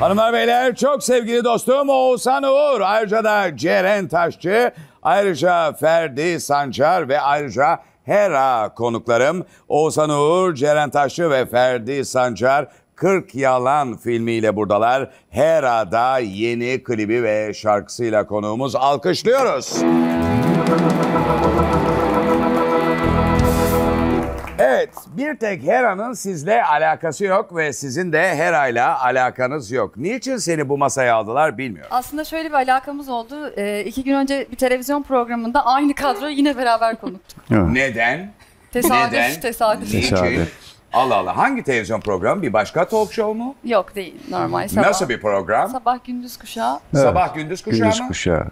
Hanımlar beyler, çok sevgili dostum Oğuzhan Uğur, ayrıca da Ceren Taşçı, ayrıca Ferdi Sancar ve ayrıca Hera konuklarım. Oğuzhan Uğur, Ceren Taşçı ve Ferdi Sancar 40 Yalan filmiyle buradalar. Hera'da yeni klibi ve şarkısıyla konuğumuz. Alkışlıyoruz. Evet, bir tek Hera'nın sizle alakası yok ve sizin de Hera'yla alakanız yok. Niçin seni bu masaya aldılar bilmiyorum. Aslında şöyle bir alakamız oldu. 2 gün önce bir televizyon programında aynı kadroyu yine beraber konuktuk. Neden? Tesadüf, neden? Tesadüf. Tesadüf. Allah Allah. Hangi televizyon programı? Bir başka talk show mu? Yok değil. Normal sabah. Nasıl bir program? Sabah gündüz kuşağı. Evet. Sabah gündüz kuşağı mı? Gündüz kuşağı.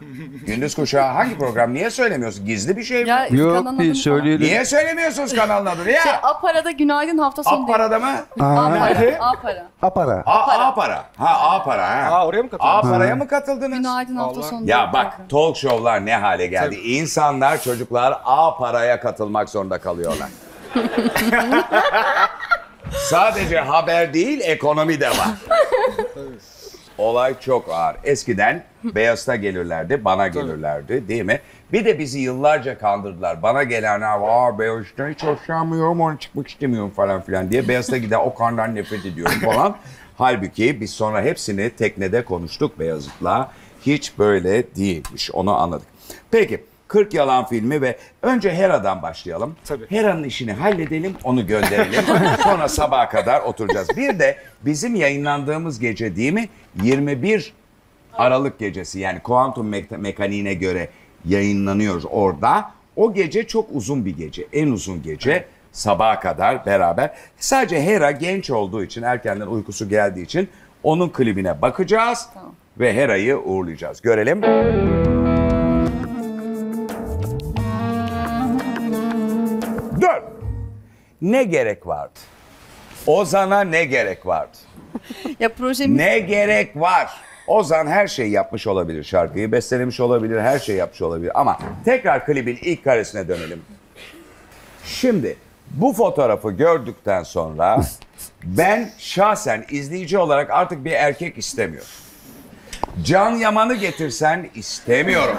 Gündüz kuşağı hangi program? Niye söylemiyorsun? Gizli bir şey mi? Ya, yok değil, söyleyelim. Niye söylemiyorsunuz kanalın adını ya? Şey, Apara'da günaydın hafta sonu değil. Apara'da mı? Apara. Apara. Apara. Ha, Apara. Ha, oraya mı katıldınız? Apara'ya mı katıldınız? Günaydın hafta sonu. Ya bak, talk show'lar ne hale geldi. Tabii. İnsanlar, çocuklar Apara'ya katılmak zorunda kalıyorlar. Sadece haber değil, ekonomi de var. Olay çok ağır. Eskiden Beyazıt'a gelirlerdi, bana gelirlerdi, değil mi? Bir de bizi yıllarca kandırdılar. Bana gelenler, aa Beyazıt'tan hiç hoşlanmıyorum, ona çıkmak istemiyorum falan filan diye. Beyazıt'a giden Okan'dan nefret ediyorum falan. Halbuki biz sonra hepsini teknede konuştuk Beyazıt'la. Hiç böyle değilmiş, onu anladık. Peki. 40 Yalan filmi ve önce Hera'dan başlayalım. Tabii. Hera'nın işini halledelim, onu gönderelim. Sonra sabaha kadar oturacağız. Bir de bizim yayınlandığımız gece değil mi? 21 Aralık gecesi, yani kuantum mekaniğine göre yayınlanıyoruz orada. O gece çok uzun bir gece, en uzun gece. Sabaha kadar beraber. Sadece Hera genç olduğu için, erkenden uykusu geldiği için onun klibine bakacağız. Tamam. Ve Hera'yı uğurlayacağız. Görelim. Ne gerek vardı? Ozan'a ne gerek vardı? Ya projemiz... Ne gerek var? Ozan her şeyi yapmış olabilir. Şarkıyı bestelemiş olabilir, her şeyi yapmış olabilir. Ama tekrar klibin ilk karesine dönelim. Şimdi bu fotoğrafı gördükten sonra ben şahsen izleyici olarak artık bir erkek istemiyorum. Can Yaman'ı getirsen istemiyorum.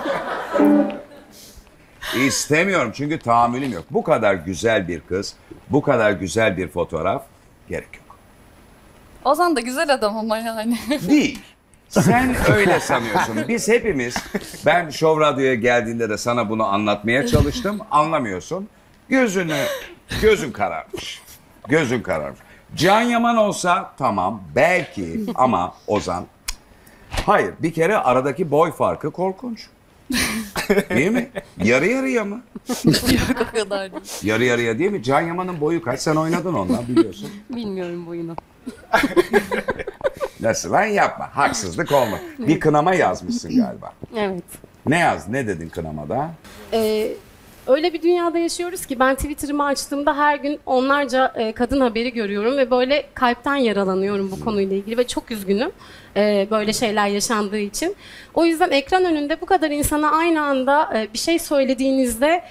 İstemiyorum çünkü tahammülüm yok. Bu kadar güzel bir kız, bu kadar güzel bir fotoğraf gerek yok. Ozan da güzel adam ama yani. Değil. Sen öyle sanıyorsun. Biz hepimiz, ben Show Radyo'ya geldiğinde de sana bunu anlatmaya çalıştım. Anlamıyorsun. Gözün kararmış. Gözün kararmış. Can Yaman olsa tamam belki ama Ozan. Hayır, bir kere aradaki boy farkı korkunç. Değil mi? Yarı yarıya mı? Yok, o kadar değil. Yarı yarıya değil mi? Can Yaman'ın boyu kaç? Sen oynadın ondan biliyorsun. Bilmiyorum boyunu. Nasıl lan, yapma. Haksızlık olma. Bir kınama yazmışsın galiba. Evet. Ne dedin kınamada? Öyle bir dünyada yaşıyoruz ki ben Twitter'ımı açtığımda her gün onlarca kadın haberi görüyorum ve böyle kalpten yaralanıyorum bu konuyla ilgili ve çok üzgünüm böyle şeyler yaşandığı için. O yüzden ekran önünde bu kadar insana aynı anda bir şey söylediğinizde,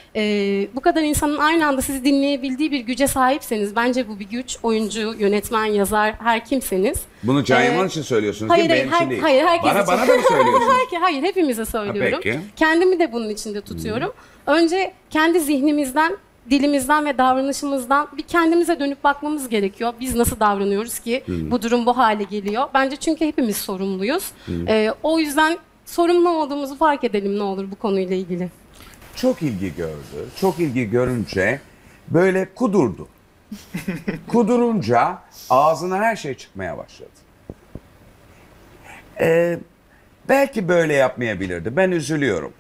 bu kadar insanın aynı anda sizi dinleyebildiği bir güce sahipseniz, bence bu bir güç. Oyuncu, yönetmen, yazar, her kimseniz. Bunu Can Yaman için söylüyorsunuz hayır, değil mi? Benim için değil. Hayır, herkes için. Bana da mı söylüyorsunuz? Hayır, hepimize söylüyorum. Ha, kendimi de bunun içinde tutuyorum. Önce kendi zihnimizden, dilimizden ve davranışımızdan bir kendimize dönüp bakmamız gerekiyor. Biz nasıl davranıyoruz ki bu durum bu hale geliyor? Bence çünkü hepimiz sorumluyuz. O yüzden sorumlu olduğumuzu fark edelim ne olur bu konuyla ilgili. Çok ilgi gördü. Çok ilgi görünce böyle kudurdu. Kudurunca ağzına her şey çıkmaya başladı. Belki böyle yapmayabilirdi. Ben üzülüyorum.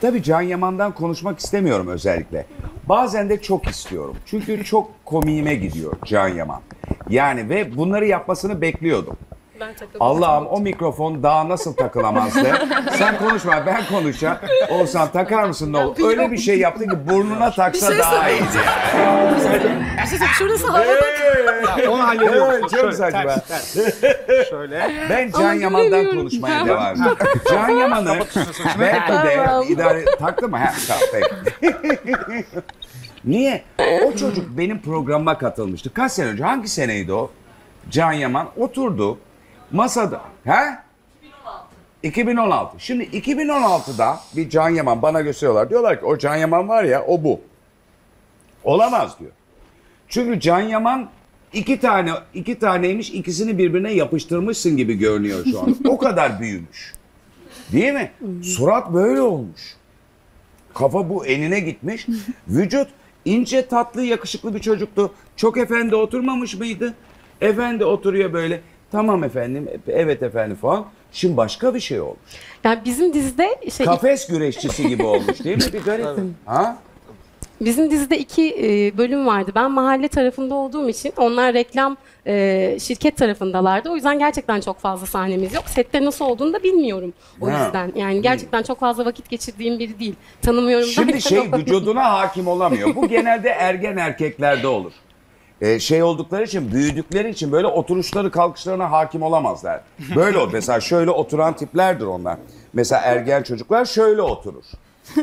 Tabii Can Yaman'dan konuşmak istemiyorum özellikle. Bazen de çok istiyorum. Çünkü çok komiğime gidiyor Can Yaman. Yani ve bunları yapmasını bekliyordum. Allah'ım, o mikrofon daha nasıl takılamazdı? Sen konuşma, ben konuşacağım. Olsan takar mısın ne olur? Öyle bir şey yaptı ki burnuna taksa daha iyiydi. Bir şey söyleyeyim. Şurası havada. Onu hallediyorum. Çok saçma. Şöyle. Ben Can Yaman'dan konuşmaya devam ediyorum. Can Yaman'ı belki de idare... Taktı mı? Ha, tamam. Niye? O çocuk benim programıma katılmıştı. Kaç sene önce? Hangi seneydi o? Can Yaman oturdu. Masada. He? 2016. Şimdi 2016'da bir Can Yaman bana gösteriyorlar. Diyorlar ki o Can Yaman var ya, o bu. Olamaz diyor. Çünkü Can Yaman iki taneymiş, ikisini birbirine yapıştırmışsın gibi görünüyor şu an. O kadar büyümüş. Değil mi? Surat böyle olmuş. Kafa bu enine gitmiş. Vücut ince, tatlı, yakışıklı bir çocuktu. Çok efendi oturmamış mıydı? Efendi oturuyor böyle. Tamam efendim, evet efendim falan. Şimdi başka bir şey olmuş. Yani bizim dizide... Şey... Kafes güreşçisi gibi olmuş değil mi? Bir garip. Ha? Bizim dizide iki bölüm vardı. Ben mahalle tarafında olduğum için, onlar reklam şirket tarafındalardı. O yüzden gerçekten çok fazla sahnemiz yok. Sette nasıl olduğunu da bilmiyorum. O yüzden yani gerçekten çok fazla vakit geçirdiğim biri değil. Tanımıyorum. Şimdi şey, vücuduna hakim olamıyor. Bu genelde ergen erkeklerde olur. Şey oldukları için, büyüdükleri için böyle oturuşları, kalkışlarına hakim olamazlar. Böyle mesela şöyle oturan tiplerdir onlar. Mesela ergen çocuklar şöyle oturur.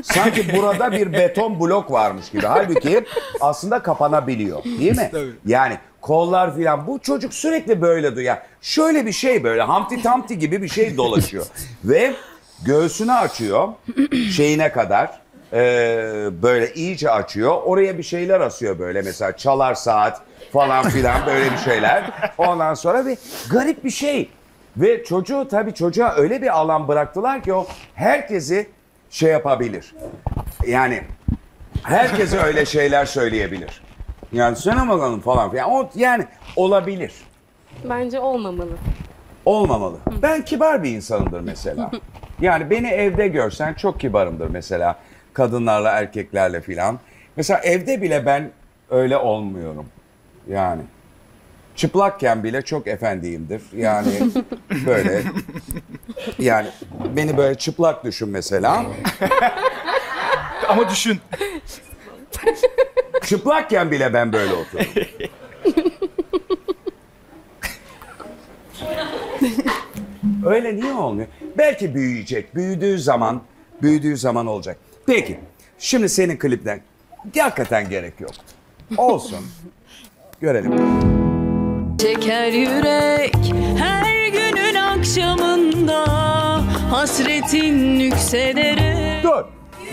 Sanki burada bir beton blok varmış gibi. Halbuki aslında kapanabiliyor. Değil mi? Tabii. Yani kollar filan. Bu çocuk sürekli böyle duyar. Şöyle bir şey, böyle Humpty Dumpty gibi bir şey dolaşıyor. Ve göğsünü açıyor şeyine kadar. Böyle iyice açıyor. Oraya bir şeyler asıyor böyle, mesela çalar saat falan filan böyle bir şeyler. Ondan sonra bir garip bir şey. Ve çocuğu, tabii çocuğa öyle bir alan bıraktılar ki o herkesi şey yapabilir. Yani herkese öyle şeyler söyleyebilir. Yani söyle bakalım falan filan. O yani olabilir. Bence olmamalı. Olmamalı. Ben kibar bir insanımdır mesela. Yani beni evde görsen çok kibarımdır mesela. Kadınlarla, erkeklerle filan. Mesela evde bile ben öyle olmuyorum. Yani çıplakken bile çok efendiyimdir. Yani böyle. Yani beni böyle çıplak düşün mesela. Ama düşün. Çıplakken bile ben böyle oturuyorum. Öyle niye olmuyor? Belki büyüyecek. Büyüdüğü zaman olacak. Peki, şimdi senin klipten hakikaten gerek yok. Olsun. Görelim. Çeker yürek her günün akşamında, hasretin yükselerek. Dur.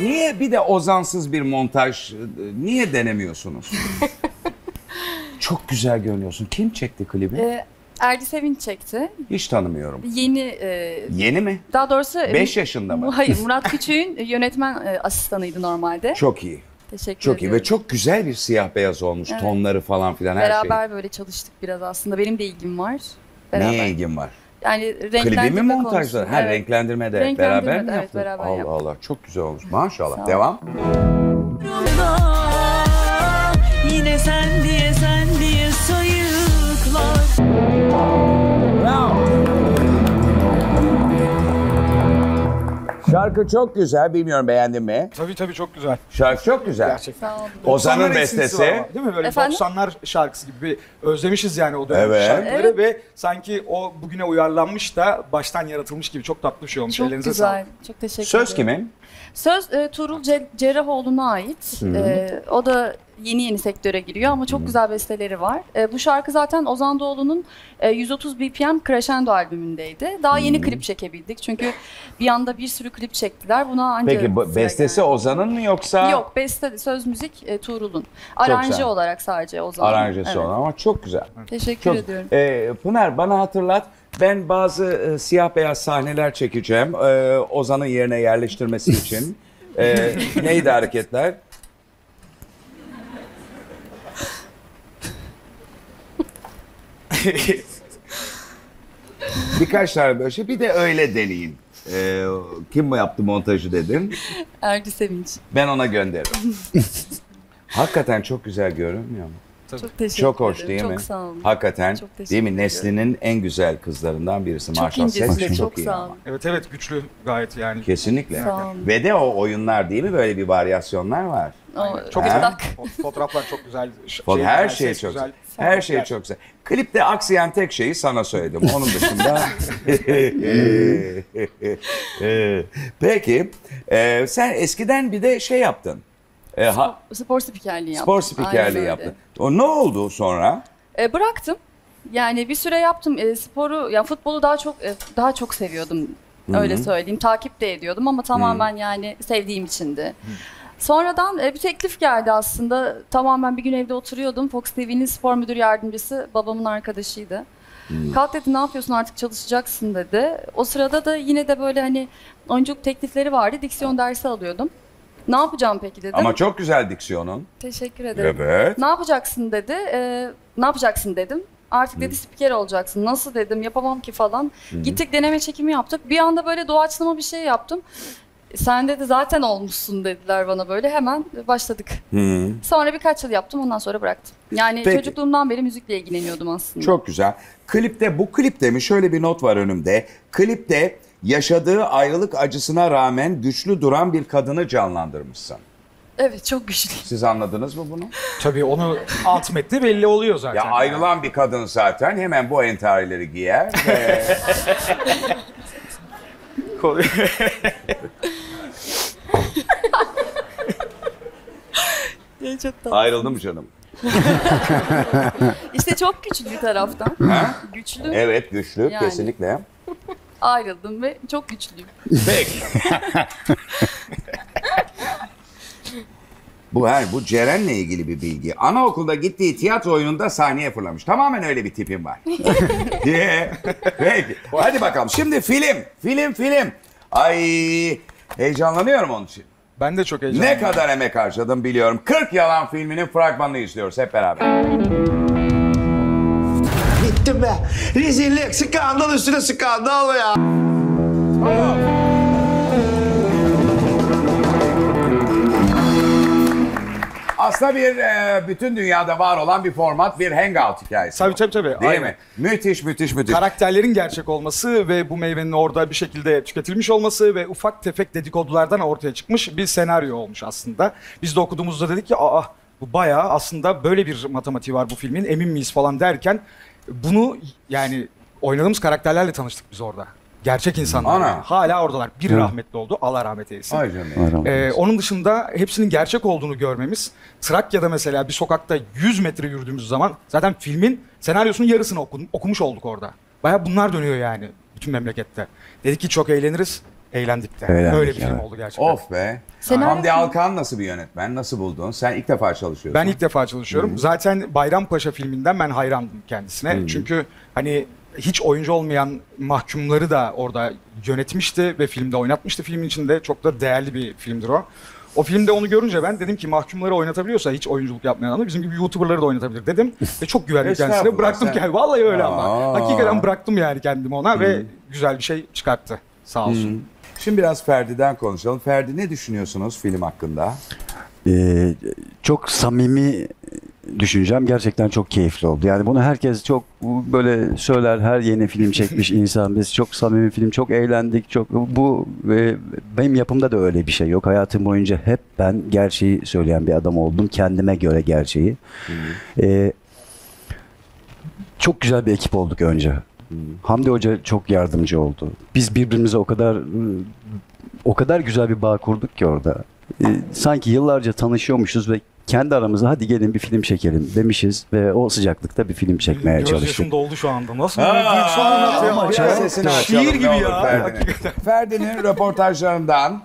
Niye bir de Ozansız bir montaj, niye denemiyorsunuz? Çok güzel görünüyorsun. Kim çekti klibi? Erdi Sevin çekti. Hiç tanımıyorum. Yeni. Yeni mi? Daha doğrusu. 5 yaşında mı? Hayır, Murat Küçük'ün yönetmen asistanıydı normalde. Çok iyi. Teşekkür çok ediyorum. İyi ve çok güzel bir siyah beyaz olmuş, evet. Tonları falan filan, her şey. Beraber böyle çalıştık biraz aslında. Benim de ilgim var. Beraber. Neye ilgim var? Yani renklendirme. Klibi mi, montajları? Her renklendirme de beraber mi yaptın? Evet, beraber yaptım. Allah Allah, çok güzel olmuş. Maşallah. Devam. Yine sen diye sen diye sayıklar. Şarkı çok güzel. Bilmiyorum, beğendin mi? Tabii tabii, çok güzel. Şarkı çok güzel. Gerçekten. Ozan'ın bestesi. Var, değil mi? Böyle 90'lar şarkısı gibi. Özlemişiz yani o dönem şarkıları ve sanki o bugüne uyarlanmış da baştan yaratılmış gibi, çok tatlı bir şey olmuş. Çok ellerinize güzel. Sağlık. Çok teşekkür ederim. Söz kimin? Söz Tuğrul Cerahoğlu'na ait. O da yeni sektöre giriyor ama çok güzel besteleri var. Bu şarkı zaten Ozan Doğulu'nun 130 BPM Crescendo albümündeydi. Daha yeni klip çekebildik çünkü bir anda bir sürü klip çektiler. Buna ancak. Peki bestesi Ozan'ın mı yoksa? Yok, beste, söz müzik Tuğrul'un. Aranje olarak sadece Ozan'ın. Aranjesi olan, ama çok güzel. Teşekkür ediyorum. Pınar, bana hatırlat. Ben bazı siyah beyaz sahneler çekeceğim. Ozan'ın yerine yerleştirmesi için. Neydi hareketler? Birkaç tane böyle şey. Bir de öyle deneyin. Kim mi yaptı montajı dedin? Erdi Sevinç. Ben ona gönderirim. Hakikaten çok güzel görünmüyor mu? Çok teşekkür ederim. Çok hoş değil mi? Çok sağ olun. Hakikaten değil mi? Neslinin en güzel kızlarından birisi. Çok incesi, çok iyi. Evet evet, güçlü gayet yani. Kesinlikle. Ve de o oyunlar değil mi? Böyle bir varyasyonlar var. Çok güzel. Fotoğraflar çok güzel. Her şey çok güzel. Her şey çok güzel. Klipte aksayan tek şeyi sana söyledim. Onun dışında. Peki. Sen eskiden bir de şey yaptın. Spor spikerliği yaptım. Spor spikerliği yaptın. O ne oldu sonra? Bıraktım. Yani bir süre yaptım. Sporu, yani futbolu daha çok seviyordum. Hı-hı. Öyle söyleyeyim. Takip de ediyordum ama tamamen Hı-hı. yani sevdiğim içindi. Hı-hı. Sonradan bir teklif geldi aslında. Tamamen bir gün evde oturuyordum. Fox TV'nin spor müdür yardımcısı babamın arkadaşıydı. Hmm. Kalk dedi, ne yapıyorsun artık, çalışacaksın dedi. O sırada da yine de böyle hani oyunculuk teklifleri vardı. Diksiyon dersi alıyordum. Ne yapacağım peki dedim. Ama çok güzel diksiyonun. Teşekkür ederim. Evet. Ne yapacaksın dedi. Ne yapacaksın dedim. Artık dedi spiker olacaksın. Nasıl dedim, yapamam ki falan. Hmm. Gittik deneme çekimi yaptık. Bir anda böyle doğaçlama bir şey yaptım. Sen dedi zaten olmuşsun dediler bana, böyle hemen başladık. Hı. Sonra birkaç yıl yaptım, ondan sonra bıraktım. Yani peki, çocukluğumdan beri müzikle ilgileniyordum aslında. Çok güzel. Klipte, bu klipte mi? Şöyle bir not var önümde. Klipte yaşadığı ayrılık acısına rağmen güçlü duran bir kadını canlandırmışsın. Evet, çok güçlü. Siz anladınız mı bunu? Tabii, onu alt metni belli oluyor zaten. Ya ayrılan bir kadın zaten hemen bu entarileri giyer. Ve... Ayrıldı mı canım? İşte çok güçlü bir taraftan. Ha? Güçlü. Evet, güçlü yani. Kesinlikle. Ayrıldım ve çok güçlüyüm. Peki. Bu Ceren'le ilgili bir bilgi. Anaokulda gittiği tiyatro oyununda sahneye fırlamış. Tamamen öyle bir tipim var. Peki. Hadi bakalım. Şimdi film. Ay, heyecanlanıyorum onun için. Ben de çok heyecanlıyım. Ne kadar emek harcadım biliyorum. 40 Yalan filminin fragmanını izliyoruz hep beraber. Bittim be. Rezillik, skandal üstüne skandal ya. Tamam. Aslında bir bütün dünyada var olan bir format, bir hangout hikayesi. Tabii. Değil aynen. mi? Müthiş. Karakterlerin gerçek olması ve bu meyvenin orada bir şekilde tüketilmiş olması ve ufak tefek dedikodulardan ortaya çıkmış bir senaryo olmuş aslında. Biz de okuduğumuzda dedik ki bu bayağı aslında böyle bir matematiği var bu filmin, emin miyiz falan derken bunu yani oynadığımız karakterlerle tanıştık biz orada. Gerçek insanlar. Ana. Hala oradalar. Biri rahmetli oldu. Allah rahmet eylesin. Onun dışında hepsinin gerçek olduğunu görmemiz. Trakya'da mesela bir sokakta 100 metre yürüdüğümüz zaman zaten filmin senaryosunun yarısını okumuş olduk orada. Bayağı bunlar dönüyor yani bütün memlekette. Dedik ki çok eğleniriz. Eğlendik de. Öyle bir film oldu gerçekten. Of be. Hamdi Alkan nasıl bir yönetmen? Nasıl buldun? Sen ilk defa çalışıyorsun. Ben ilk defa çalışıyorum. Hı-hı. Zaten Bayrampaşa filminden ben hayrandım kendisine. Hı-hı. Çünkü hani... Hiç oyuncu olmayan mahkumları da orada yönetmişti ve filmde oynatmıştı. Filmin içinde çok da değerli bir filmdir o. O filmde onu görünce ben dedim ki mahkumları oynatabiliyorsa hiç oyunculuk yapmayan adam bizim gibi YouTuber'ları da oynatabilir dedim. Ve çok güvendim kendisine. Bıraktım kendimi. Vallahi öyle ama. Hakikaten bıraktım yani kendimi ona ve güzel bir şey çıkarttı. Sağ olsun. Şimdi biraz Ferdi'den konuşalım. Ferdi, ne düşünüyorsunuz film hakkında? Çok samimi... Düşüncem gerçekten çok keyifli oldu. Yani bunu herkes çok böyle söyler, her yeni film çekmiş insan. Biz çok samimi film, çok eğlendik. Bu benim yapımda da öyle bir şey yok. Hayatım boyunca hep ben gerçeği söyleyen bir adam oldum. Kendime göre gerçeği. Çok güzel bir ekip olduk önce. Hamdi Hoca çok yardımcı oldu. Biz birbirimize o kadar güzel bir bağ kurduk ki orada. Sanki yıllarca tanışıyormuşuz ve kendi aramızda hadi gelin bir film çekelim demişiz ve o sıcaklıkta bir film çekmeye çalıştık. Gözyaşım doldu şu anda. Nasıl? Şiir gibi ya. Ferdi'nin röportajlarından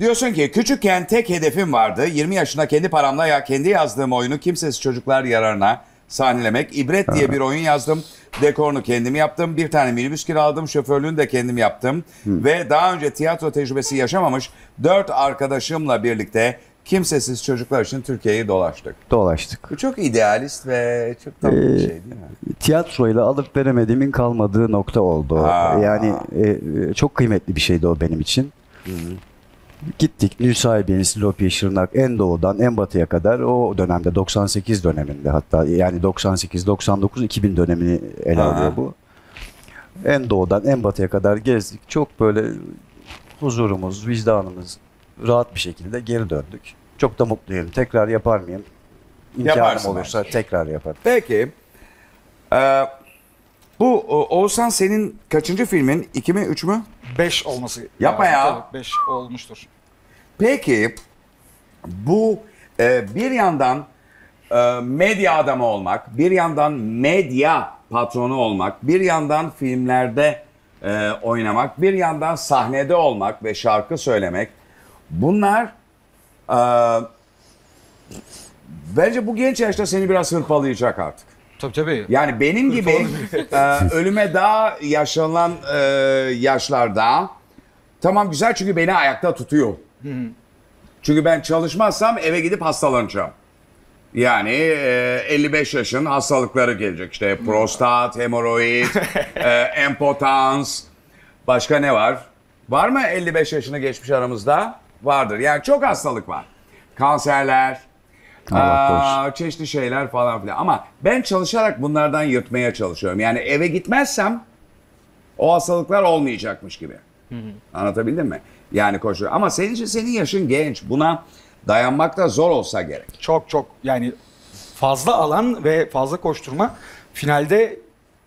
diyorsun ki küçükken tek hedefim vardı. 20 yaşında kendi paramla kendi yazdığım oyunu kimsesiz çocuklar yararına sahnelemek. İbret diye bir oyun yazdım. Dekorunu kendim yaptım. Bir tane minibüs kiraladım. Şoförlüğünü de kendim yaptım. Ve daha önce tiyatro tecrübesi yaşamamış 4 arkadaşımla birlikte kimsesiz çocuklar için Türkiye'yi dolaştık. Bu çok idealist ve çok tam bir şey değil mi? Tiyatroyla alıp veremediğimin kalmadığı nokta oldu. Yani çok kıymetli bir şeydi o benim için. Gittik Nusaybin, Lopi, Şırnak, en doğudan en batıya kadar o dönemde 98 döneminde hatta yani 98-99-2000 dönemini ele alıyor bu. En doğudan en batıya kadar gezdik. Çok böyle huzurumuz, vicdanımız rahat bir şekilde geri döndük. Çok da mutluyum. Tekrar yapar mıyım? İmkanım olursa tekrar yaparım. Peki. Bu Oğuzhan senin kaçıncı filmin? 2 mi? 3 mü? 5 olması. Yapma ya. 5 olmuştur. Peki. Bu bir yandan medya adamı olmak, bir yandan medya patronu olmak, bir yandan filmlerde oynamak, bir yandan sahnede olmak ve şarkı söylemek. Bunlar bence bu genç yaşta seni biraz hırpalayacak artık. Tabii tabii. Yani benim gibi ölüme daha yaşlanan yaşlarda tamam güzel, çünkü beni ayakta tutuyor. Hı -hı. Çünkü ben çalışmazsam eve gidip hastalanacağım. Yani 55 yaşın hastalıkları gelecek. İşte prostat, hemoroid, empotans. Başka ne var? Var mı 55 yaşını geçmiş aramızda? Vardır. Yani çok hastalık var. Kanserler, çeşitli şeyler falan filan. Ama ben çalışarak bunlardan yırtmaya çalışıyorum. Yani eve gitmezsem o hastalıklar olmayacakmış gibi. Hı hı. Anlatabildim mi? Yani koşuyor. Ama senin yaşın genç. Buna dayanmak da zor olsa gerek. Çok çok, yani fazla alan ve fazla koşturma finalde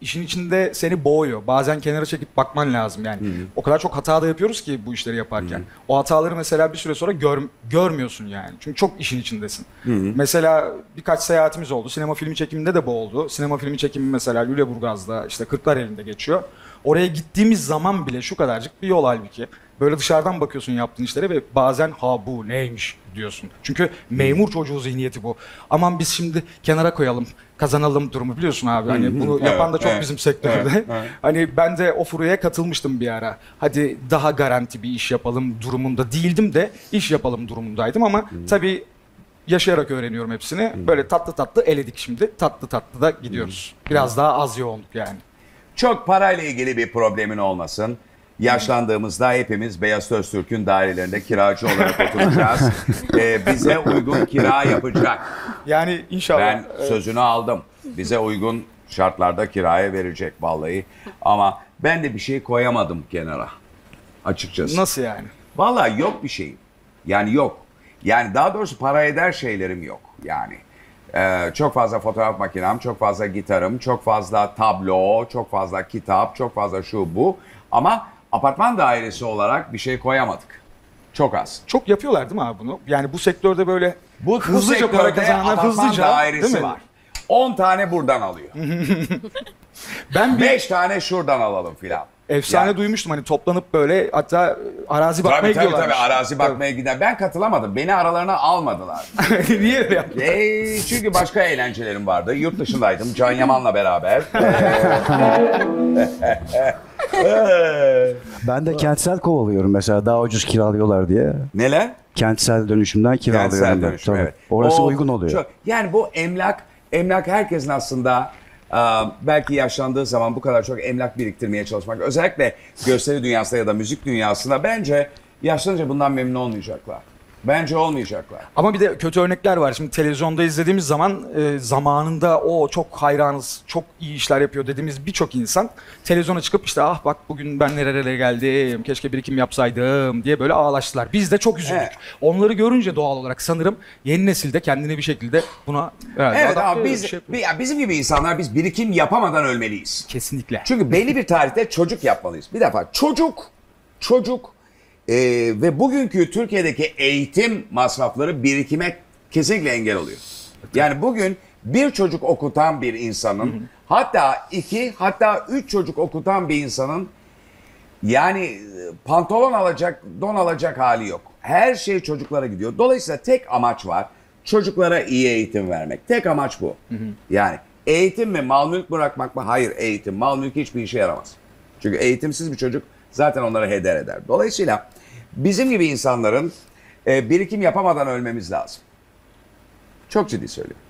işin içinde seni boğuyor. Bazen kenara çekip bakman lazım yani. Hı-hı. O kadar çok hata da yapıyoruz ki bu işleri yaparken. Hı-hı. O hataları mesela bir süre sonra görmüyorsun yani. Çünkü çok işin içindesin. Hı-hı. Mesela birkaç seyahatimiz oldu. Sinema filmi çekiminde de boğuldu. Sinema filmi çekimi mesela Lüleburgaz'da, işte 40'lar elinde geçiyor. Oraya gittiğimiz zaman bile şu kadarcık bir yol halbuki. Böyle dışarıdan bakıyorsun yaptığın işlere ve bazen ha bu neymiş diyorsun. Çünkü memur çocuğu zihniyeti bu. Aman biz şimdi kenara koyalım, kazanalım durumu biliyorsun abi. Hani bunu yapan da çok bizim sektörde. Hani ben de o furyaya katılmıştım bir ara. Hadi daha garanti bir iş yapalım durumunda değildim de iş yapalım durumundaydım ama tabii yaşayarak öğreniyorum hepsini. Böyle tatlı tatlı eledik şimdi. Tatlı tatlı da gidiyoruz. Biraz daha az yoğunluk yani. Çok parayla ilgili bir problemin olmasın. Yaşlandığımızda hepimiz Beyazıt Öztürk'ün dairelerinde kiracı olarak oturacağız. Bize uygun kira yapacak. Yani inşallah. Ben sözünü aldım. Bize uygun şartlarda kiraya verecek vallahi. Ama ben de bir şey koyamadım kenara. Açıkçası. Nasıl yani? Vallahi yok bir şeyim. Yani yok. Yani daha doğrusu para eder şeylerim yok. Yani çok fazla fotoğraf makinem, çok fazla gitarım, çok fazla tablo, çok fazla kitap, çok fazla şu bu. Ama apartman dairesi olarak bir şey koyamadık. Çok az. Çok yapıyorlar değil mi abi bunu? Yani bu sektörde böyle hızlıca para kazananlar hızlıca dairesi var. 10 tane buradan alıyor. Ben 5 tane şuradan alalım filan. Efsane yani. Duymuştum hani toplanıp böyle hatta arazi bakmaya gidiyorlar. Tabii arazi bakmaya gider. Ben katılamadım. Beni aralarına almadılar. Niye öyle yaptın? Çünkü başka eğlencelerim vardı. Yurt dışındaydım. Can Yaman'la beraber. Ben de kentsel kovalıyorum mesela. Daha ucuz kiralıyorlar diye. Neler? Kentsel dönüşümden kiralıyorum. Kentsel dönüşüm, evet. Orası uygun oluyor. Çok, yani bu emlak herkesin aslında... belki yaşlandığı zaman bu kadar çok emlak biriktirmeye çalışmak, özellikle gösteri dünyasında ya da müzik dünyasında bence yaşlanınca bundan memnun olmayacaklar. Bence olmayacaklar. Ama bir de kötü örnekler var. Şimdi televizyonda izlediğimiz zaman zamanında o çok hayranız, çok iyi işler yapıyor dediğimiz birçok insan televizyona çıkıp işte ah bak bugün ben nerelere geldim, keşke birikim yapsaydım diye böyle ağlaştılar. Biz de çok üzüldük. Evet. Onları görünce doğal olarak sanırım yeni nesilde kendini bir şekilde buna... Evet abi bizim gibi insanlar biz birikim yapamadan ölmeliyiz. Kesinlikle. Çünkü belli bir tarihte çocuk yapmalıyız. Bir defa çocuk... ve bugünkü Türkiye'deki eğitim masrafları birikime kesinlikle engel oluyor. Yani bugün bir çocuk okutan bir insanın, hı hı, hatta 2 hatta 3 çocuk okutan bir insanın yani pantolon alacak, don alacak hali yok. Her şey çocuklara gidiyor. Dolayısıyla tek amaç var. Çocuklara iyi eğitim vermek. Tek amaç bu. Hı hı. Yani eğitim mi, mal mülk bırakmak mı? Hayır, eğitim. Mal mülk hiçbir işe yaramaz. Çünkü eğitimsiz bir çocuk zaten onları heder eder. Dolayısıyla bizim gibi insanların birikim yapamadan ölmemiz lazım. Çok ciddi söylüyorum.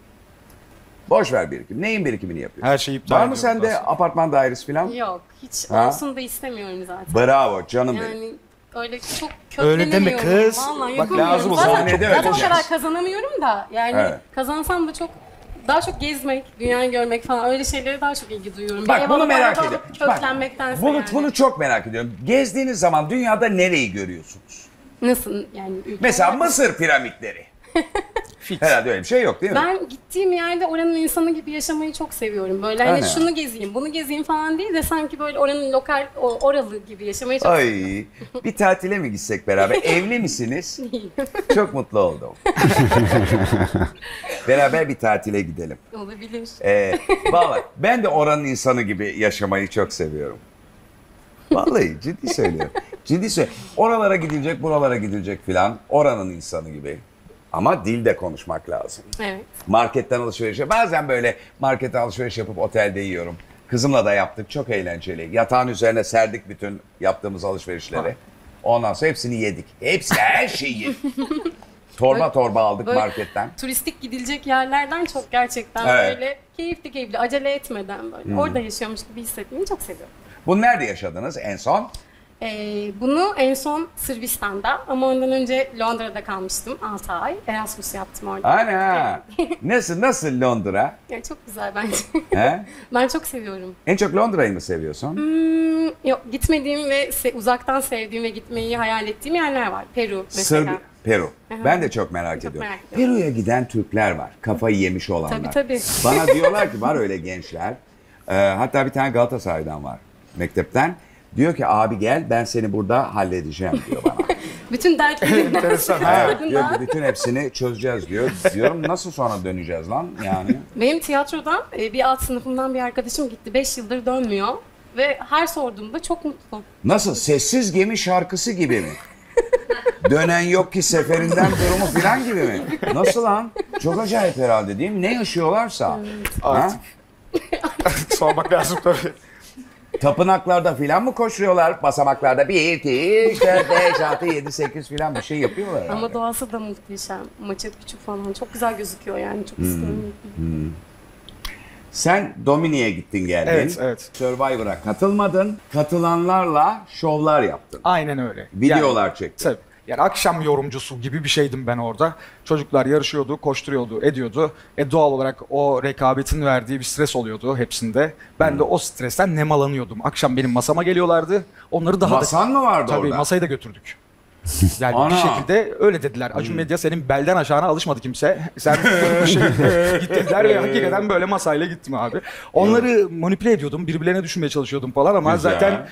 Boş ver birikim. Neyin birikimini yapıyorsun? Her şeyi iptal ediyoruz. Var mı sende aslında apartman dairesi falan? Yok. Hiç olsun da istemiyorum zaten. Bravo canım benim. Yani öyle çok köklenemiyorum. Öyle deme kız. Vallahi bak lazım o zaman. Zaten o kadar kazanamıyorum da. Yani evet, kazansam da çok... Daha çok gezmek, dünyayı görmek falan, öyle şeylere daha çok ilgi duyuyorum. Bak bunu merak ediyorum. Köklenmektense yani. Bunu çok merak ediyorum. Gezdiğiniz zaman dünyada nereyi görüyorsunuz? Nasıl yani? Mesela Mısır piramitleri. Fix. Herhalde öyle bir şey yok değil mi? Ben gittiğim yerde oranın insanı gibi yaşamayı çok seviyorum. Böyle hani şunu gezeyim, bunu gezeyim falan değil de sanki böyle oranın lokal, oralı gibi yaşamayı çok seviyorum. Bir tatile mi gitsek beraber? Evli misiniz? Çok mutlu oldum. Beraber bir tatile gidelim. Olabilir. Vallahi ben de oranın insanı gibi yaşamayı çok seviyorum. Vallahi ciddi söylüyorum. Ciddi söylüyorum. Oralara gidilecek, buralara gidilecek filan. Oranın insanı gibi. Ama dilde konuşmak lazım. Evet. Marketten alışveriş yapıp, bazen böyle marketten alışveriş yapıp otelde yiyorum. Kızımla da yaptık. Çok eğlenceli. Yatağın üzerine serdik bütün yaptığımız alışverişleri. Ondan sonra hepsini yedik. Hepsi, her şeyi yedik. Torba böyle, torba aldık marketten. Turistik gidilecek yerlerden çok gerçekten böyle keyifli keyifli, acele etmeden böyle. Orada yaşıyormuş gibi hissetmeyi çok seviyorum. Bunu nerede yaşadınız en son? Bunu en son Sırbistan'da, ama ondan önce Londra'da kalmıştım 6 ay. Erasmus yaptım orada. Ana! Nasıl Londra? Ya çok güzel bence. He? Ben çok seviyorum. En çok Londra'yı mı seviyorsun? Yok, gitmediğim ve uzaktan sevdiğim ve gitmeyi hayal ettiğim yerler var. Peru mesela. Peru. Ben de çok merak ediyorum. Peru'ya giden Türkler var. Kafayı yemiş olanlar. Tabii tabii. Bana diyorlar ki var öyle gençler. Hatta bir tane Galatasaray'dan var mektepten. Diyor ki abi gel ben seni burada halledeceğim diyor bana. Bütün dertlerimden. Evet, diyor ki bütün hepsini çözeceğiz diyor. Diyorum nasıl sonra döneceğiz lan yani. Benim tiyatrodan bir alt sınıfımdan bir arkadaşım gitti. 5 yıldır dönmüyor ve her sorduğumda çok mutlu. Nasıl? Sessiz Gemi şarkısı gibi mi? Dönen yok ki seferinden durumu filan gibi mi? Nasıl lan? Çok acayip herhalde değil mi? Ne yaşıyorlarsa. Evet. Artık. Sormak lazım tabii. Tapınaklarda filan mı koşuyorlar? Basamaklarda 1, 2, 3, 4, 5, 6, 7, 8 filan bir şey yapıyorlar. Ama yani doğası da muhteşem. Maçet küçük falan. Çok güzel gözüküyor yani. Çok istedim. Sen Dominik'e gittin geldin. Evet, evet. Survivor'a katılmadın. Katılanlarla şovlar yaptın. Aynen öyle. Videolar yani, çektin. Tabii. Yani akşam yorumcusu gibi bir şeydim ben orada. Çocuklar yarışıyordu, koşturuyordu, ediyordu. Doğal olarak o rekabetin verdiği bir stres oluyordu hepsinde. Ben de o stresten nemalanıyordum. Akşam benim masama geliyorlardı. Onları daha Masan da... mı vardı Tabii, orada? Tabii masayı da götürdük. Yani bir şekilde öyle dediler. Acun Medya senin belden aşağına alışmadı kimse. Sen bir şekilde git dediler ve hakikaten böyle masayla gittim abi. Onları manipüle ediyordum. Birbirlerine düşünmeye çalışıyordum falan ama zaten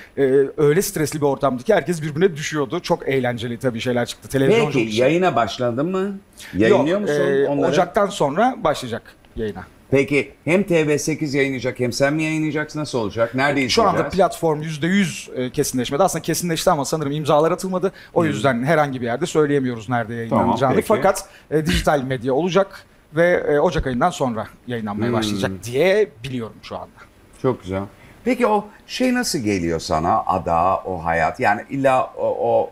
öyle stresli bir ortamdı ki herkes birbirine düşüyordu. Çok eğlenceli tabii şeyler çıktı. Televizyon Peki yayına başladı mı? Yayınlıyor musun onları? Ocaktan sonra başlayacak yayına. Peki hem TV8 yayınlayacak hem sen mi yayınlayacaksın? Nasıl olacak? Nerede izleyeceğiz? Şu anda platform %100 kesinleşmedi. Aslında kesinleşti ama sanırım imzalar atılmadı. O yüzden herhangi bir yerde söyleyemiyoruz nerede yayınlanacağını. Tamam, fakat dijital medya olacak ve Ocak ayından sonra yayınlanmaya başlayacak diye biliyorum şu anda. Çok güzel. Peki o şey nasıl geliyor sana? Ada, o hayat. Yani illa o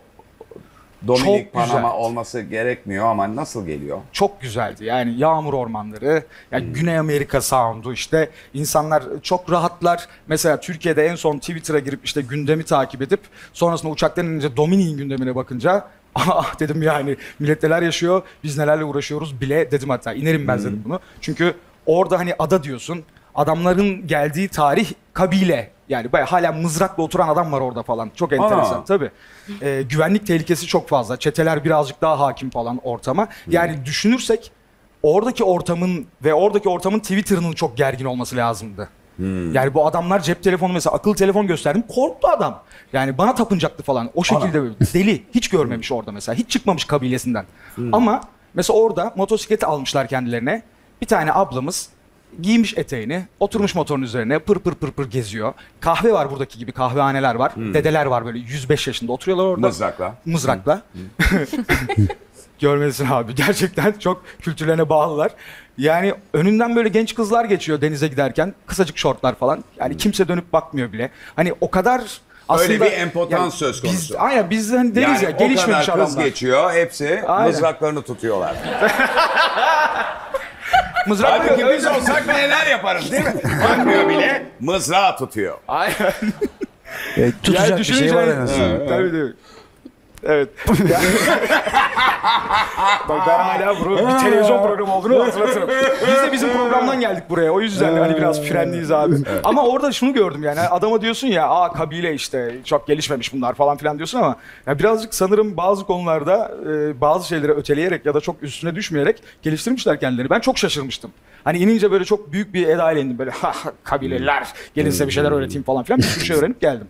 Dominik, Panama olması gerekmiyor ama nasıl geliyor? Çok güzeldi yani, yağmur ormanları, yani Güney Amerika sound'u, işte insanlar çok rahatlar. Mesela Türkiye'de en son Twitter'a girip işte gündemi takip edip sonrasında uçaktan inince Dominik'in gündemine bakınca ah dedim yani millet neler yaşıyor, biz nelerle uğraşıyoruz bile dedim, hatta inerim ben dedim bunu. Çünkü orada hani ada diyorsun, adamların geldiği tarih kabile. Yani bayağı hala mızrakla oturan adam var orada falan. Çok enteresan tabii. Güvenlik tehlikesi çok fazla. Çeteler birazcık daha hakim falan ortama. Yani düşünürsek oradaki ortamın ve oradaki ortamın Twitter'ının çok gergin olması lazımdı. Yani bu adamlar cep telefonu, mesela akıllı telefon gösterdim, korktu adam. Yani bana tapınacaktı falan. O şekilde böyle deli. Hiç görmemiş orada mesela. Hiç çıkmamış kabilesinden. Ama mesela orada motosikleti almışlar kendilerine. Bir tane ablamız giymiş eteğini, oturmuş motorun üzerine pır pır pır pır geziyor. Kahve var, buradaki gibi kahvehaneler var. Dedeler var böyle 105 yaşında oturuyorlar orada. Mızrakla. Mızrakla. Görmelisin abi, gerçekten çok kültürlerine bağlılar. Yani önünden böyle genç kızlar geçiyor denize giderken. Kısacık şortlar falan. Yani kimse dönüp bakmıyor bile. Hani o kadar... Aslında, öyle bir empotans yani söz konusu. Biz hani deriz yani ya, gelişmemiş adamlar. O kadar kız geçiyor, hepsi mızraklarını tutuyorlar. Halbuki biz olsak neler yaparız değil mi? Bakmıyor bile, mızrağı tutuyor. Aynen. Tutacak yani bir şey var en azından. Tabii. Evet. Bak ben hala bir televizyon programı olduğunu hatırlatırım. Biz de bizim programdan geldik buraya. O yüzden hani biraz frenliyiz abi. Evet. Ama orada şunu gördüm yani. Adama diyorsun ya, aa kabile işte çok gelişmemiş bunlar falan filan diyorsun ama yani birazcık sanırım bazı konularda bazı şeyleri öteleyerek ya da çok üstüne düşmeyerek geliştirmişler kendileri. Ben çok şaşırmıştım. Hani inince böyle çok büyük bir edayla indim. Böyle ha kabileler gelin size bir şeyler öğreteyim falan filan. Bir şey öğrenip geldim.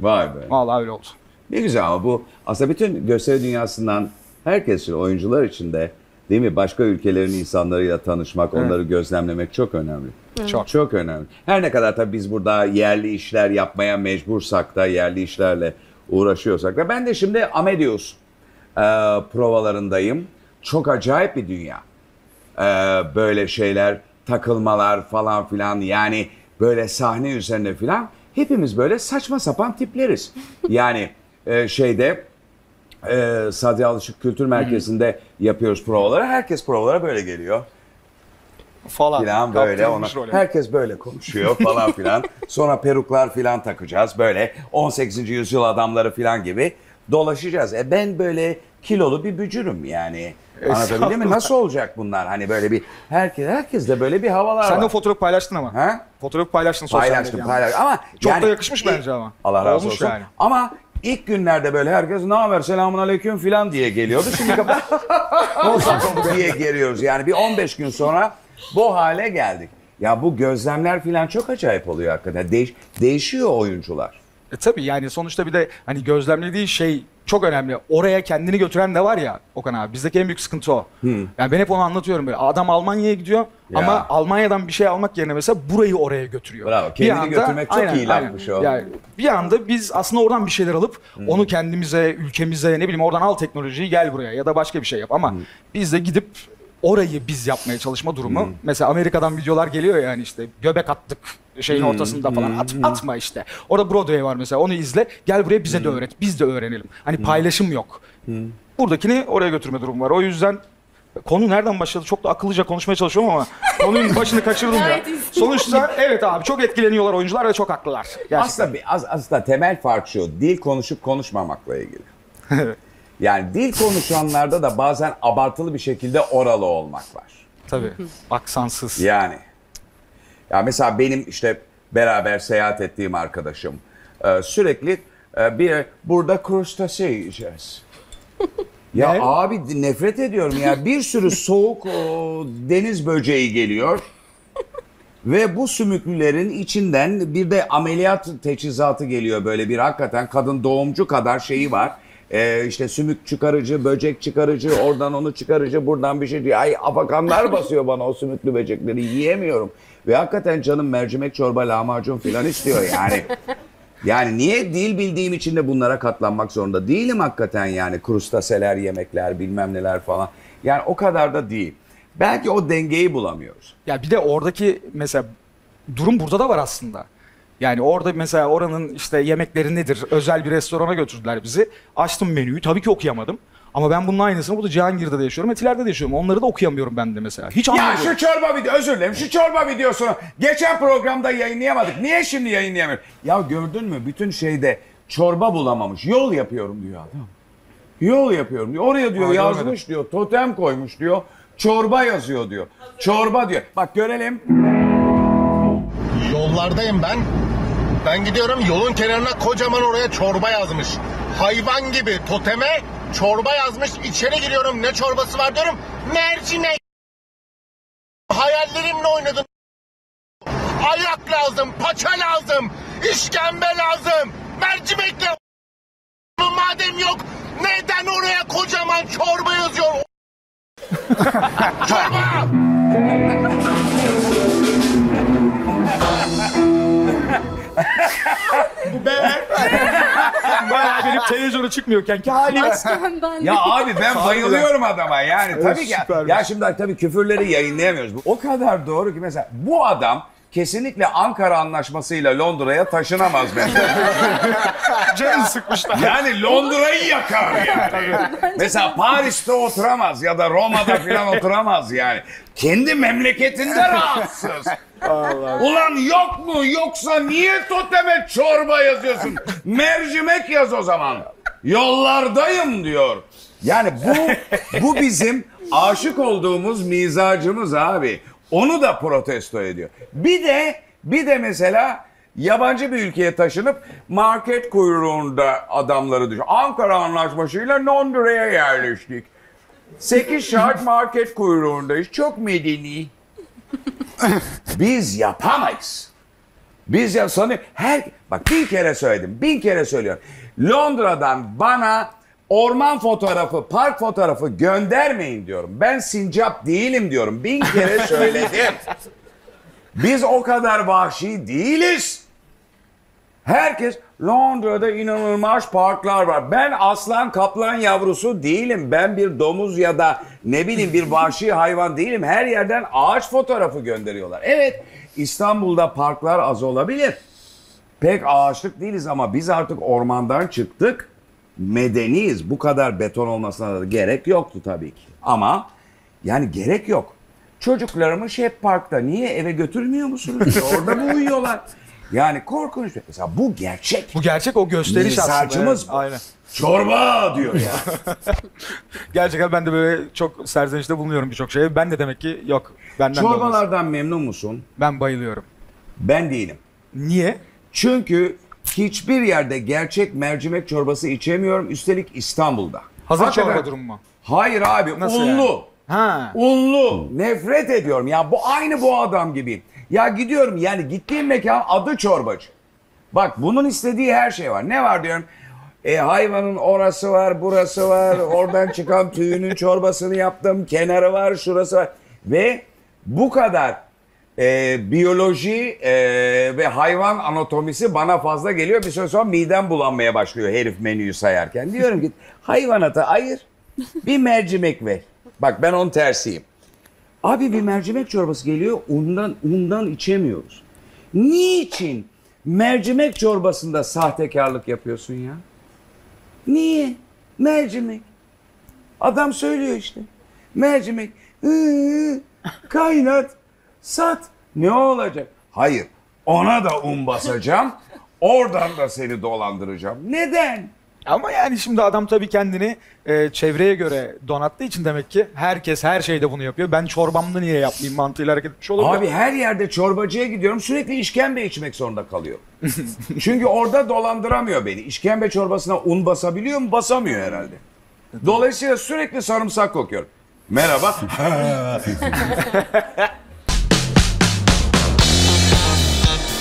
Vay be. Vallahi öyle oldu. Ne güzel ama bu aslında bütün gösteri dünyasından herkes için, oyuncular için de değil mi? Başka ülkelerin insanlarıyla tanışmak, evet, onları gözlemlemek çok önemli. Evet. Çok. Çok önemli. Her ne kadar tabii biz burada yerli işler yapmaya mecbursak da, yerli işlerle uğraşıyorsak da. Ben de şimdi Amedeus provalarındayım. Çok acayip bir dünya. Böyle şeyler, takılmalar falan filan, yani böyle sahne üzerine filan. Hepimiz böyle saçma sapan tipleriz. Yani şeyde Sadri Alışık Kültür Merkezi'nde yapıyoruz provaları. Herkes provalara böyle geliyor. Falan. Filan böyle ona. Herkes böyle konuşuyor falan filan. Sonra peruklar filan takacağız. Böyle 18. yüzyıl adamları filan gibi dolaşacağız. Ben böyle kilolu bir bücürüm yani. Anlatabildim mi? Nasıl olacak bunlar? Hani böyle bir herkes de böyle bir havalar var. Sen de fotoğraf paylaştın ama. Ha? Fotoğraf paylaştın sosyal medyada. Paylaştım. Ama çok yani, da yakışmış bence ama. Allah razı olsun. Yani. Ama ilk günlerde böyle herkes ne haber, selamun aleyküm filan diye geliyordu. Şimdi kapat diye geliyoruz. Yani bir 15 gün sonra bu hale geldik. Ya bu gözlemler filan çok acayip oluyor hakikaten. Değişiyor oyuncular. Tabii yani sonuçta bir de hani gözlemlediği şey çok önemli. Oraya kendini götüren de var ya Okan abi. Bizdeki en büyük sıkıntı o. Yani ben hep onu anlatıyorum böyle. Adam Almanya'ya gidiyor ya, ama Almanya'dan bir şey almak yerine mesela burayı oraya götürüyor. Bravo. Kendini götürmek çok iyi lanmış o. Yani bir anda biz aslında oradan bir şeyler alıp onu kendimize, ülkemize, ne bileyim oradan al teknolojiyi gel buraya ya da başka bir şey yap. Ama biz de gidip orayı biz yapmaya çalışma durumu. Mesela Amerika'dan videolar geliyor yani işte göbek attık şeyin ortasında falan. Atma işte. Orada Broadway var mesela, onu izle. Gel buraya bize de öğret. Biz de öğrenelim. Hani paylaşım yok. Buradakini oraya götürme durumu var. O yüzden konu nereden başladı? Çok da akıllıca konuşmaya çalışıyorum ama konunun başını kaçırdım ya. Sonuçta evet abi, çok etkileniyorlar oyuncular ve çok haklılar. Gerçekten. Aslında temel fark şu. Dil konuşup konuşmamakla ilgili. Yani dil konuşanlarda da bazen abartılı bir şekilde oralı olmak var. Tabii. Aksansız. Yani. Ya mesela benim işte beraber seyahat ettiğim arkadaşım sürekli burada krustase yiyeceğiz. Ya ne? Abi nefret ediyorum ya. Bir sürü soğuk deniz böceği geliyor. Ve bu sümüklülerin içinden bir de ameliyat teçhizatı geliyor böyle bir hakikaten kadın doğumcu kadar şeyi var. İşte sümük çıkarıcı, böcek çıkarıcı, oradan onu çıkarıcı, buradan bir şey diyor. Ay afakanlar basıyor bana o sümüklü böcekleri, yiyemiyorum. Ve hakikaten canım mercimek çorba, lahmacun filan istiyor yani. Yani niye dil bildiğim için de bunlara katlanmak zorunda değilim hakikaten yani. Krustaseler, yemekler, bilmem neler falan. Yani o kadar da değil. Belki o dengeyi bulamıyoruz. Ya bir de oradaki mesela durum burada da var aslında. Yani orada mesela oranın işte yemekleri nedir? Özel bir restorana götürdüler bizi. Açtım menüyü. Tabii ki okuyamadım. Ama ben bunun aynısını burada Cihangir'de de yaşıyorum, Etiler'de de yaşıyorum. Onları da okuyamıyorum ben de mesela. Hiç anlamıyorum. Ya şu çorba video, özür dilerim. Şu çorba videosunu geçen programda yayınlayamadık. Niye şimdi yayınlayamıyorum? Ya gördün mü? Bütün şeyde çorba bulamamış. Yol yapıyorum diyor adam. Yol yapıyorum diyor. Oraya diyor yazmış görmedim diyor. Totem koymuş diyor. Çorba yazıyor diyor. Çorba diyor. Bak görelim. Yollardayım ben. Ben gidiyorum, yolun kenarına kocaman oraya çorba yazmış. Hayvan gibi toteme çorba yazmış. İçeri giriyorum, ne çorbası var diyorum. Mercimek. Hayallerimle oynadım. Ayak lazım, paça lazım, işkembe lazım. Mercimekle madem yok, neden oraya kocaman çorba yazıyor? Çorba! Bu ben. Bayağı benim televizyonu çıkmıyorken ki halim. Ya abi ben bayılıyorum adama yani. Evet, tabii ki. Ya şimdi tabii küfürleri yayınlayamıyoruz. O kadar doğru ki mesela bu adam kesinlikle Ankara Anlaşması'yla Londra'ya taşınamaz mesela. Canı sıkmışlar. Yani Londra'yı yakar yani. Mesela Paris'te oturamaz ya da Roma'da falan oturamaz yani. Kendi memleketinde rahatsız. Allah. Ulan yok mu? Yoksa niye toteme çorba yazıyorsun? Mercimek yaz o zaman. yollardayım diyor. Yani bu bizim aşık olduğumuz mizacımız abi. Onu da protesto ediyor. Bir de mesela yabancı bir ülkeye taşınıp market kuyruğunda adamları düşün. Ankara Anlaşması'yla Londra'ya yerleştik. 8 saat market kuyruğundayız. Çok medeni. Biz yapamayız. Biz ya sanıyorum. Bak bin kere söyledim. Bin kere söylüyorum. Londra'dan bana orman fotoğrafı, park fotoğrafı göndermeyin diyorum. Ben sincap değilim diyorum. Bin kere söyledim. Biz o kadar vahşi değiliz. Herkes Londra'da inanılmaz parklar var. Ben aslan kaplan yavrusu değilim. Ben bir domuz ya da ne bileyim bir vahşi hayvan değilim. Her yerden ağaç fotoğrafı gönderiyorlar. Evet, İstanbul'da parklar az olabilir. Pek ağaçlık değiliz ama biz artık ormandan çıktık. Medeniyiz. Bu kadar beton olmasına da gerek yoktu tabii ki. Ama yani gerek yok. Çocuklarımız hep parkta. Niye eve götürmüyor musunuz? Orada mı uyuyorlar? Yani korkunç. Mesela bu gerçek. Bu gerçek, o gösteriş aslında. Mizacımız bu. Aynen. Çorba diyor ya. Gerçekten ben de böyle çok serzenişte bulunuyorum birçok şeye. Ben de demek ki yok. Benden çorbalardan memnun musun? Ben bayılıyorum. Ben değilim. Niye? Çünkü hiçbir yerde gerçek mercimek çorbası içemiyorum. Üstelik İstanbul'da. Hazır hakikaten, çorba durumu mu? Hayır abi. Nasıl unlu. Yani? Ha. Unlu. Nefret ediyorum. Ya bu aynı bu adam gibi. Ya gidiyorum yani gittiğim mekan adı çorbacı. Bak bunun istediği her şey var. Ne var diyorum? Hayvanın orası var, burası var. Oradan çıkan tüyünün çorbasını yaptım. Kenarı var, şurası var. Ve bu kadar biyoloji ve hayvan anatomisi bana fazla geliyor. Bir süre sonra midem bulanmaya başlıyor herif menüyü sayarken. Diyorum ki hayvanata ayır, bir mercimek ver. Bak ben onun tersiyim. Abi bir mercimek çorbası geliyor, undan içemiyoruz. Niçin mercimek çorbasında sahtekarlık yapıyorsun ya? Niye? Mercimek. Adam söylüyor işte. Mercimek. Kaynat, sat. Ne olacak? Hayır, ona da un basacağım. Oradan da seni dolandıracağım. Neden? Ama yani şimdi adam tabii kendini çevreye göre donattığı için demek ki herkes her şeyde bunu yapıyor. Ben çorbamda niye yapmayayım mantığıyla hareket etmiş olabilir. Abi her yerde çorbacıya gidiyorum, sürekli işkembe içmek zorunda kalıyor. Çünkü orada dolandıramıyor beni. İşkembe çorbasına un basabiliyor mu? Basamıyor herhalde. Dolayısıyla sürekli sarımsak kokuyorum. Merhaba.